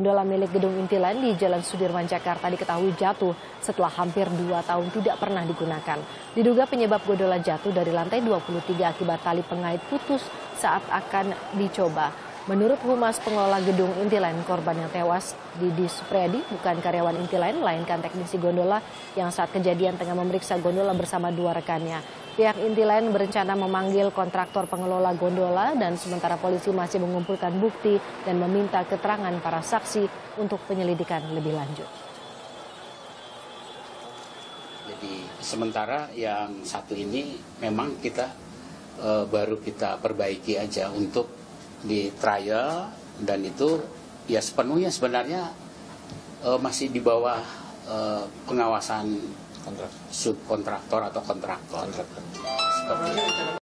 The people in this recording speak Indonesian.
Gondola milik gedung Intiland di Jalan Sudirman, Jakarta diketahui jatuh setelah hampir 2 tahun tidak pernah digunakan. Diduga penyebab gondola jatuh dari lantai 23 akibat tali pengait putus saat akan dicoba. Menurut humas pengelola gedung Intiland, korban yang tewas, Didi Supriadi, bukan karyawan Intiland, melainkan teknisi gondola yang saat kejadian tengah memeriksa gondola bersama 2 rekannya. Pihak Intiland berencana memanggil kontraktor pengelola gondola dan sementara polisi masih mengumpulkan bukti dan meminta keterangan para saksi untuk penyelidikan lebih lanjut. Jadi sementara yang satu ini memang kita baru kita perbaiki aja untuk di trial, dan itu ya sepenuhnya sebenarnya masih di bawah pengawasan subkontraktor atau kontraktor.